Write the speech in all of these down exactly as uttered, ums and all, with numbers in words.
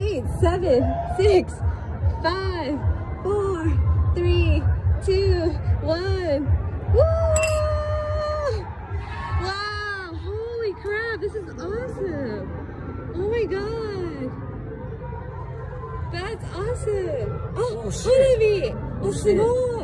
eight, seven, six, five, four, three, two, one. Woo! Wow! Holy crap! This is awesome! Oh my god! That's awesome! Oh, oh shit! Olivia. Oh shit! That's cool.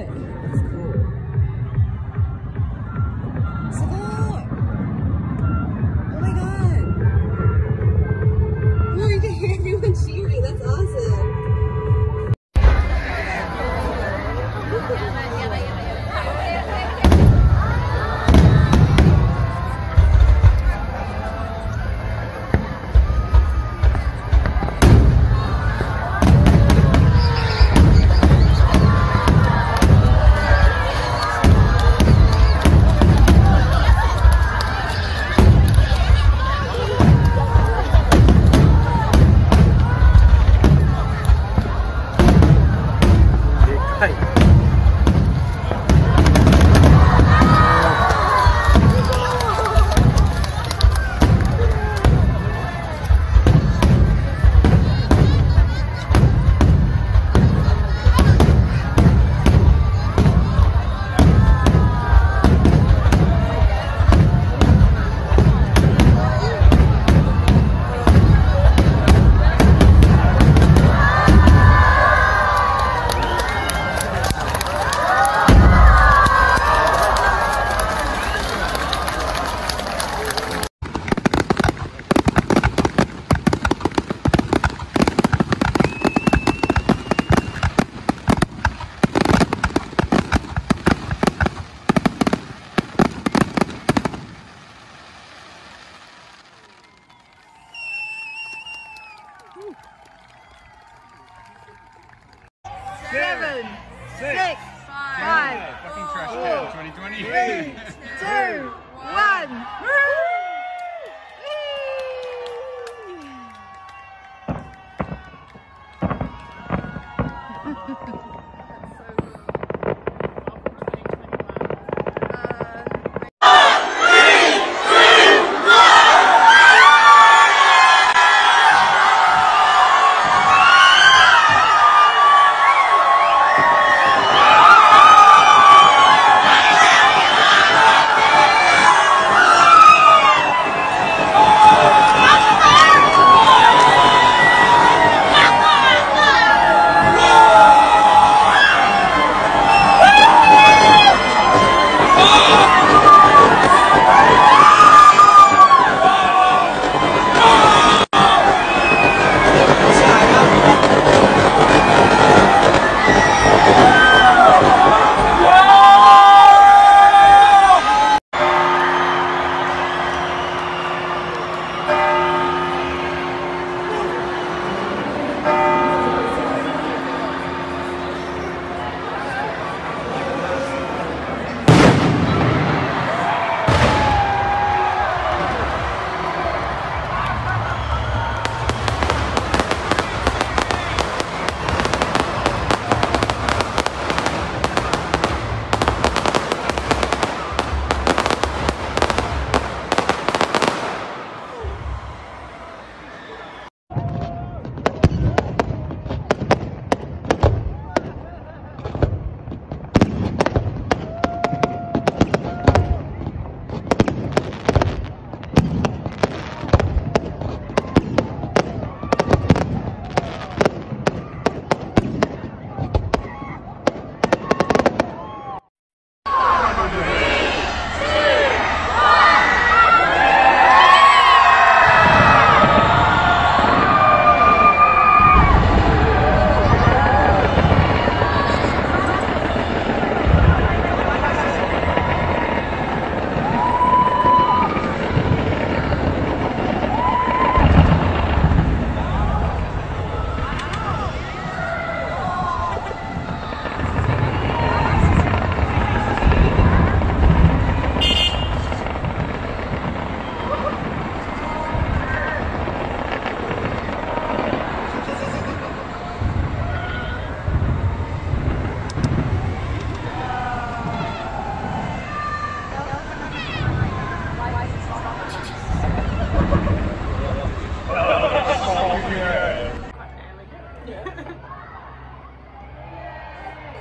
Seven, six, six five, five, five, fucking trash four, can, twenty twenty. Three, two, one.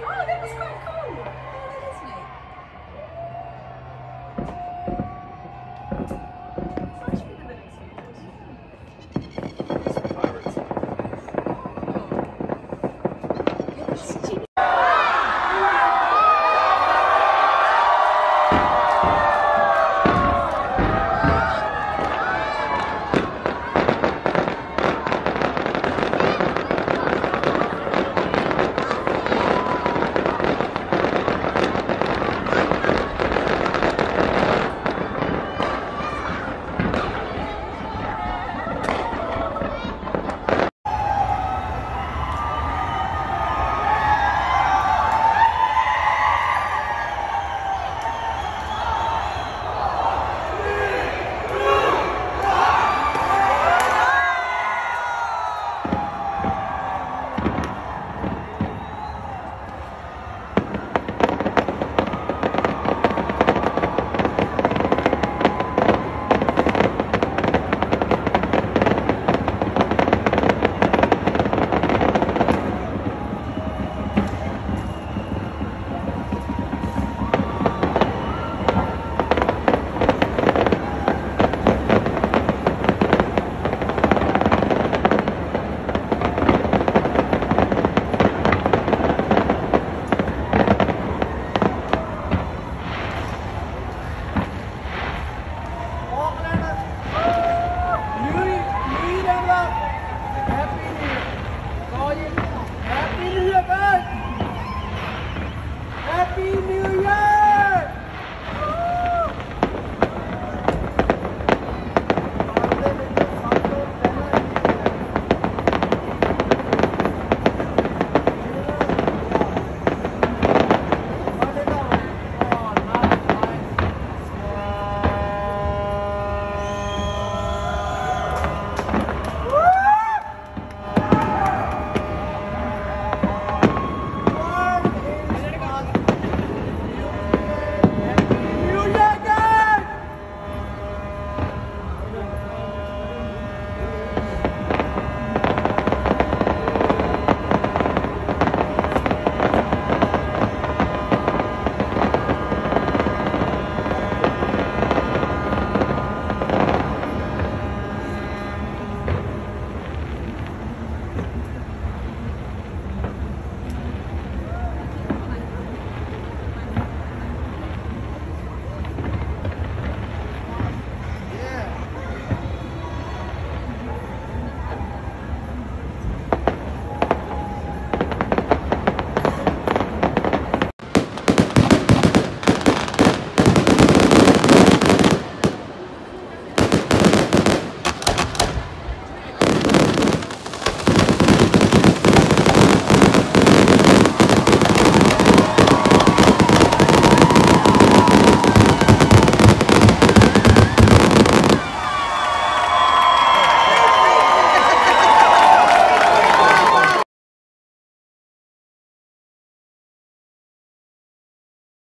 Oh, that was quite cool.